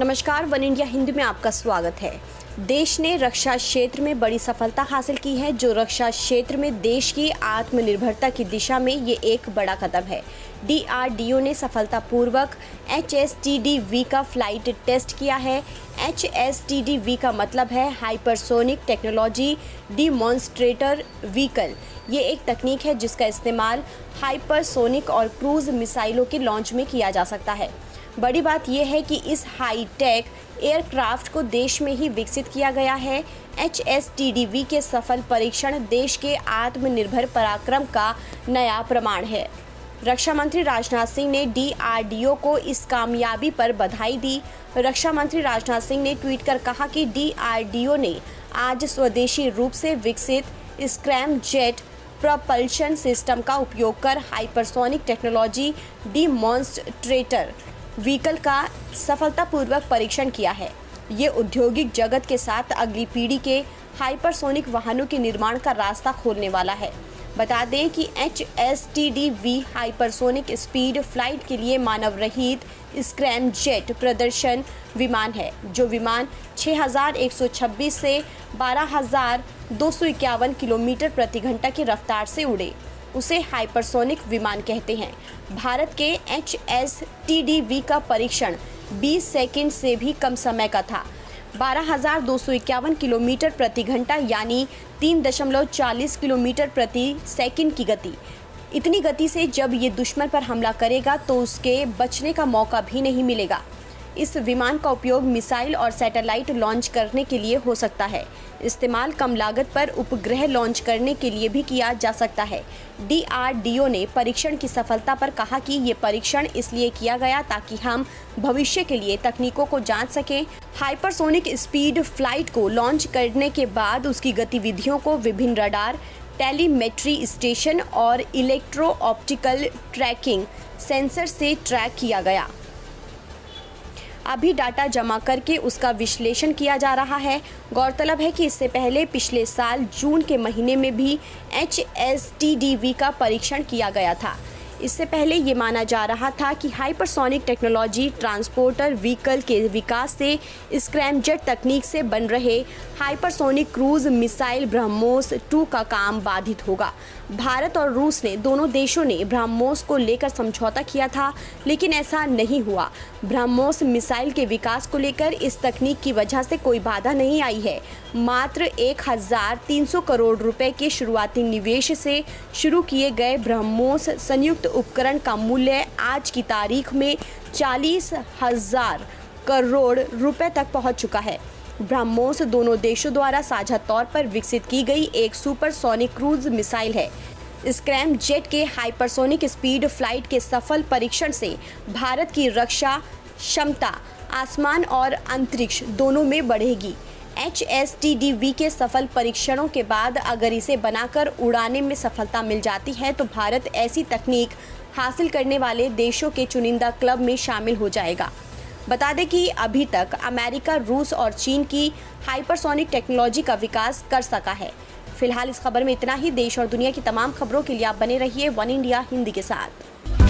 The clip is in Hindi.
नमस्कार, वन इंडिया हिंदी में आपका स्वागत है। देश ने रक्षा क्षेत्र में बड़ी सफलता हासिल की है, जो रक्षा क्षेत्र में देश की आत्मनिर्भरता की दिशा में ये एक बड़ा कदम है। DRDO ने सफलतापूर्वक HSTDV का फ्लाइट टेस्ट किया है। HSTDV का मतलब है हाइपरसोनिक टेक्नोलॉजी डिमॉन्स्ट्रेटर व्हीकल। ये एक तकनीक है जिसका इस्तेमाल हाइपरसोनिक और क्रूज मिसाइलों के लॉन्च में किया जा सकता है। बड़ी बात यह है कि इस हाईटेक एयरक्राफ्ट को देश में ही विकसित किया गया है। HSTDV के सफल परीक्षण देश के आत्मनिर्भर पराक्रम का नया प्रमाण है। रक्षा मंत्री राजनाथ सिंह ने DRDO को इस कामयाबी पर बधाई दी। रक्षा मंत्री राजनाथ सिंह ने ट्वीट कर कहा कि DRDO ने आज स्वदेशी रूप से विकसित स्क्रैम जेट प्रपल्शन सिस्टम का उपयोग कर हाइपरसोनिक टेक्नोलॉजी डिमॉन्स्ट्रेटर व्हीकल का सफलतापूर्वक परीक्षण किया है। ये औद्योगिक जगत के साथ अगली पीढ़ी के हाइपरसोनिक वाहनों के निर्माण का रास्ता खोलने वाला है। बता दें कि HSTDV हाइपरसोनिक स्पीड फ्लाइट के लिए मानव रहित स्क्रैम जेट प्रदर्शन विमान है, जो विमान 6126 से 12251 किलोमीटर प्रति घंटा की रफ्तार से उड़े। उसे हाइपरसोनिक विमान कहते हैं। भारत के HSTDV का परीक्षण 20 सेकंड से भी कम समय का था। 12251 किलोमीटर प्रति घंटा यानी 3.40 किलोमीटर प्रति सेकंड की गति। इतनी गति से जब ये दुश्मन पर हमला करेगा तो उसके बचने का मौका भी नहीं मिलेगा। इस विमान का उपयोग मिसाइल और सैटेलाइट लॉन्च करने के लिए हो सकता है। इस्तेमाल कम लागत पर उपग्रह लॉन्च करने के लिए भी किया जा सकता है। DRDO ने परीक्षण की सफलता पर कहा कि ये परीक्षण इसलिए किया गया ताकि हम भविष्य के लिए तकनीकों को जांच सकें। हाइपरसोनिक स्पीड फ्लाइट को लॉन्च करने के बाद उसकी गतिविधियों को विभिन्न रडार, टेलीमेट्री स्टेशन और इलेक्ट्रो ऑप्टिकल ट्रैकिंग सेंसर से ट्रैक किया गया। अभी डाटा जमा करके उसका विश्लेषण किया जा रहा है। गौरतलब है कि इससे पहले पिछले साल जून के महीने में भी HSTDV का परीक्षण किया गया था। इससे पहले ये माना जा रहा था कि हाइपरसोनिक टेक्नोलॉजी ट्रांसपोर्टर व्हीकल के विकास से स्क्रैमजेट तकनीक से बन रहे हाइपरसोनिक क्रूज मिसाइल ब्रह्मोस 2 का काम बाधित होगा। भारत और रूस ने दोनों देशों ने ब्रह्मोस को लेकर समझौता किया था, लेकिन ऐसा नहीं हुआ। ब्रह्मोस मिसाइल के विकास को लेकर इस तकनीक की वजह से कोई बाधा नहीं आई है। मात्र 1300 करोड़ रुपए के शुरुआती निवेश से शुरू किए गए ब्रह्मोस संयुक्त उपकरण का मूल्य आज की तारीख में 40,000 करोड़ रुपए तक पहुंच चुका है। ब्रह्मोस दोनों देशों द्वारा साझा तौर पर विकसित की गई एक सुपरसोनिक क्रूज मिसाइल है। स्क्रैम जेट के हाइपरसोनिक स्पीड फ्लाइट के सफल परीक्षण से भारत की रक्षा क्षमता आसमान और अंतरिक्ष दोनों में बढ़ेगी। HSTDV के सफल परीक्षणों के बाद अगर इसे बनाकर उड़ाने में सफलता मिल जाती है तो भारत ऐसी तकनीक हासिल करने वाले देशों के चुनिंदा क्लब में शामिल हो जाएगा। बता दें कि अभी तक अमेरिका, रूस और चीन की हाइपरसोनिक टेक्नोलॉजी का विकास कर सका है। फिलहाल इस खबर में इतना ही। देश और दुनिया की तमाम खबरों के लिए आप बने रहिए वन इंडिया हिंदी के साथ।